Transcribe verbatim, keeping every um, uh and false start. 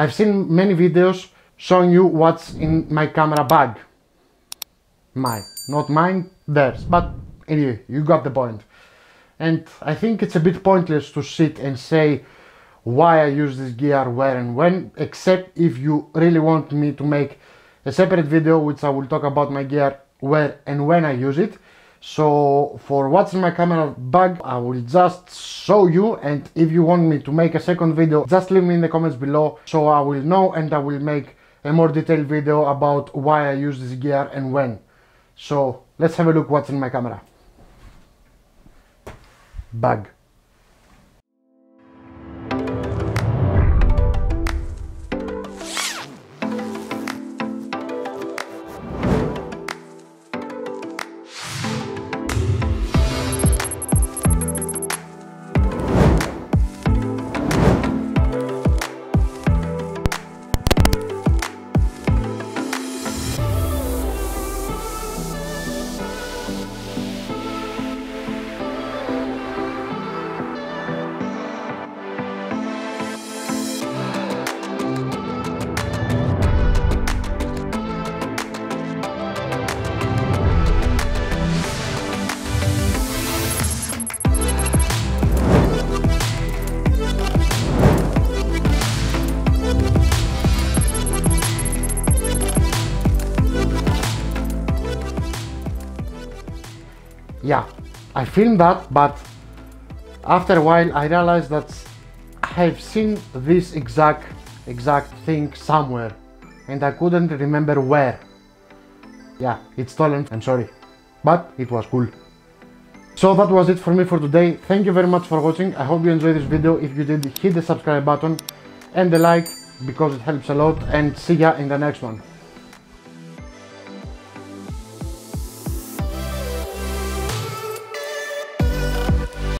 I've seen many videos showing you what's in my camera bag. Mine, not mine, theirs, but anyway, you got the point. And I think it's a bit pointless to sit and say why I use this gear, where and when, except if you really want me to make a separate video which I will talk about my gear, where and when I use it. So for what's in my camera bag, I will just show you, and if you want me to make a second video, just leave me in the comments below so I will know and I will make a more detailed video about why I use this gear and when. So let's have a look what's in my camera bag. Yeah, I filmed that, but after a while I realized that I've seen this exact exact thing somewhere and I couldn't remember where. Yeah, it's stolen, I'm sorry, but it was cool. So that was it for me for today. Thank you very much for watching. I hope you enjoyed this video. If you did, hit the subscribe button and the like because it helps a lot, and see ya in the next one.